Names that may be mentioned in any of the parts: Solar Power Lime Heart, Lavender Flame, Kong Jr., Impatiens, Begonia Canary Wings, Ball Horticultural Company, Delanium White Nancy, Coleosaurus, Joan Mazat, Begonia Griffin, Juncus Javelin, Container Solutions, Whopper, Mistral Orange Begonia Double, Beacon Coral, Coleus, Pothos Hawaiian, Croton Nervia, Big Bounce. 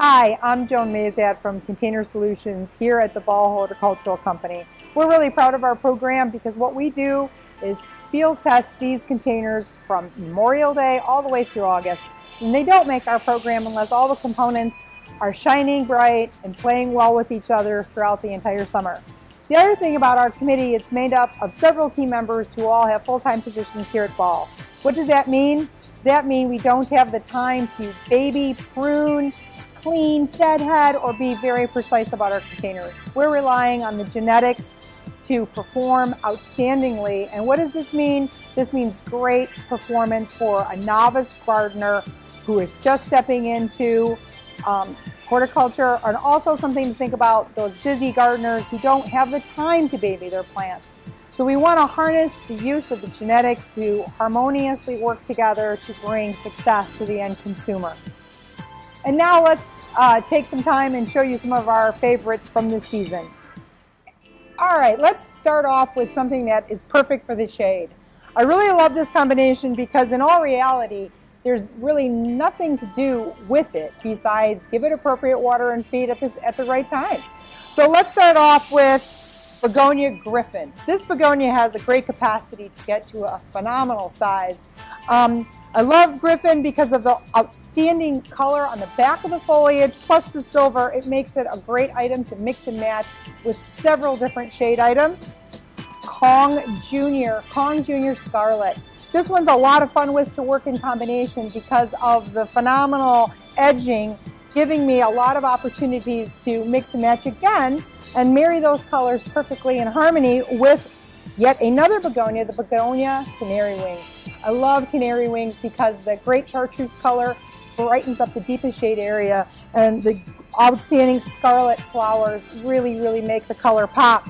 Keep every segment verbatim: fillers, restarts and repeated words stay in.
Hi, I'm Joan Mazat from Container Solutions here at the Ball Horticultural Company. We're really proud of our program because what we do is field test these containers from Memorial Day all the way through August. And they don't make our program unless all the components are shining bright and playing well with each other throughout the entire summer. The other thing about our committee, it's made up of several team members who all have full-time positions here at Ball. What does that mean? That means we don't have the time to baby, prune, clean, deadhead, or be very precise about our containers. We're relying on the genetics to perform outstandingly. And what does this mean? This means great performance for a novice gardener who is just stepping into um, horticulture, and also something to think about those busy gardeners who don't have the time to baby their plants. So we want to harness the use of the genetics to harmoniously work together to bring success to the end consumer. And now let's uh, take some time and show you some of our favorites from this season. All right, let's start off with something that is perfect for the shade. I really love this combination because in all reality, there's really nothing to do with it besides give it appropriate water and feed at, this, at the right time. So let's start off with Begonia Griffin. This begonia has a great capacity to get to a phenomenal size. Um, I love Griffin because of the outstanding color on the back of the foliage, plus the silver. It makes it a great item to mix and match with several different shade items. Kong Junior, Kong Junior Scarlet. This one's a lot of fun with to work in combination because of the phenomenal edging, giving me a lot of opportunities to mix and match again and marry those colors perfectly in harmony with yet another begonia, the Begonia Canary Wings. I love canary wings because the great chartreuse color brightens up the deepest shade area, and the outstanding scarlet flowers really, really make the color pop.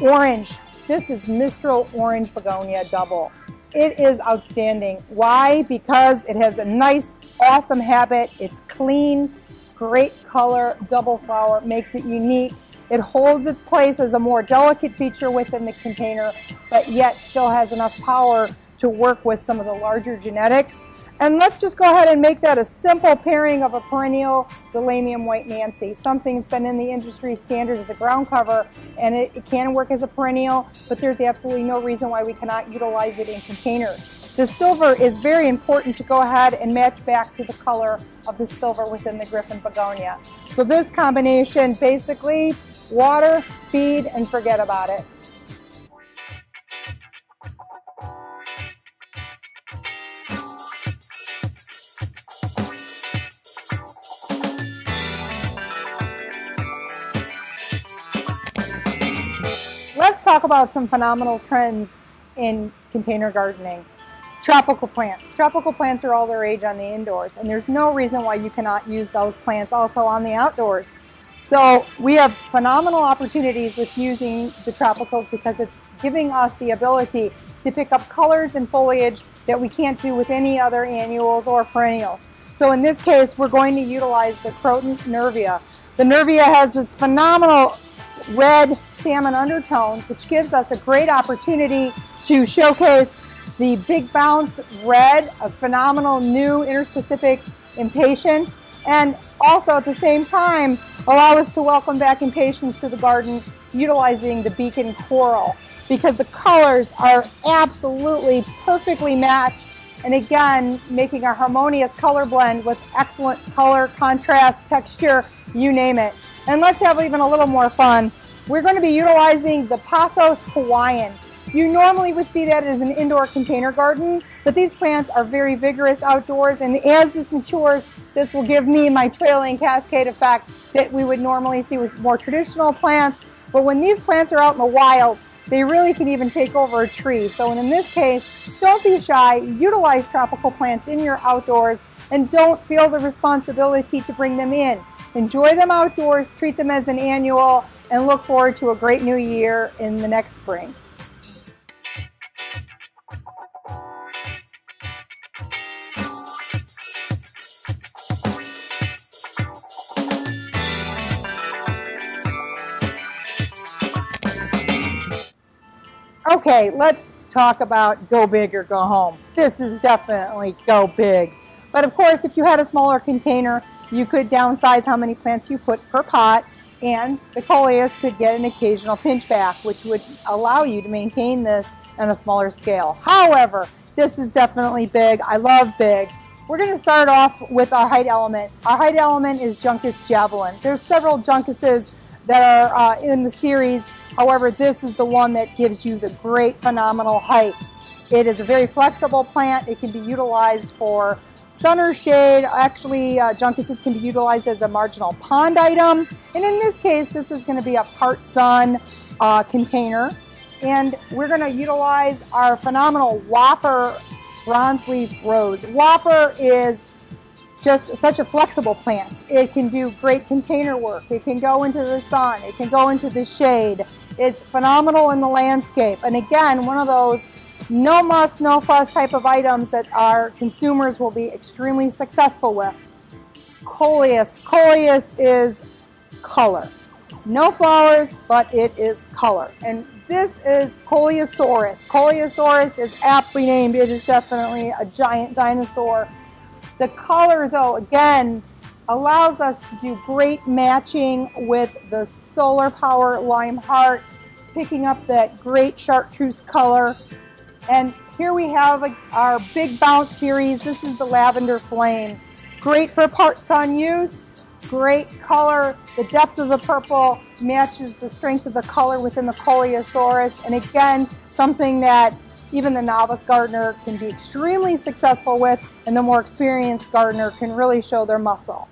Orange. This is Mistral Orange Begonia Double. It is outstanding. Why? Because it has a nice, awesome habit. It's clean, great color, double flower, makes it unique. It holds its place as a more delicate feature within the container, but yet still has enough power to work with some of the larger genetics. And let's just go ahead and make that a simple pairing of a perennial Delanium White Nancy. Something's been in the industry standard as a ground cover, and it, it can work as a perennial, but there's absolutely no reason why we cannot utilize it in containers. The silver is very important to go ahead and match back to the color of the silver within the Griffin Begonia. So this combination, basically, water, feed, and forget about it. Let's talk about some phenomenal trends in container gardening. Tropical plants. Tropical plants are all the rage on the indoors, and there's no reason why you cannot use those plants also on the outdoors. So we have phenomenal opportunities with using the tropicals because it's giving us the ability to pick up colors and foliage that we can't do with any other annuals or perennials. So in this case, we're going to utilize the Croton Nervia. The Nervia has this phenomenal red salmon undertones, which gives us a great opportunity to showcase the Big Bounce red, a phenomenal new interspecific impatient, and also at the same time allow us to welcome back impatiens to the garden utilizing the Beacon Coral, because the colors are absolutely perfectly matched, and again making a harmonious color blend with excellent color, contrast, texture, you name it. And let's have even a little more fun. We're going to be utilizing the Pothos Hawaiian. You normally would see that as an indoor container garden, but these plants are very vigorous outdoors, and as this matures, this will give me my trailing cascade effect that we would normally see with more traditional plants. But when these plants are out in the wild, they really can even take over a tree. So in this case, don't be shy, utilize tropical plants in your outdoors, and don't feel the responsibility to bring them in. Enjoy them outdoors, treat them as an annual, and look forward to a great new year in the next spring. Okay, let's talk about go big or go home. This is definitely go big. But of course, if you had a smaller container, You could downsize how many plants you put per pot, and the coleus could get an occasional pinch back, which would allow you to maintain this on a smaller scale. However, this is definitely big. I love big. We're going to start off with our height element. Our height element is Juncus Javelin. There's several Juncuses that are uh, in the series. However, this is the one that gives you the great phenomenal height. It is a very flexible plant. It can be utilized for sun or shade. Actually, uh, Juncuses can be utilized as a marginal pond item. And in this case, this is going to be a part sun uh, container. And we're going to utilize our phenomenal Whopper bronze leaf rose. Whopper is just such a flexible plant. It can do great container work. It can go into the sun. It can go into the shade. It's phenomenal in the landscape. And again, one of those no muss, no fuss type of items that our consumers will be extremely successful with. Coleus. Coleus is color. No flowers, but it is color. And this is Coleosaurus. Coleosaurus is aptly named. It is definitely a giant dinosaur. The color, though, again, allows us to do great matching with the Solar Power Lime Heart, picking up that great chartreuse color. And here we have a, our Big Bounce series. This is the Lavender Flame. Great for part sun use. Great color. The depth of the purple matches the strength of the color within the Coleosaurus. And again, something that even the novice gardener can be extremely successful with, and the more experienced gardener can really show their muscle.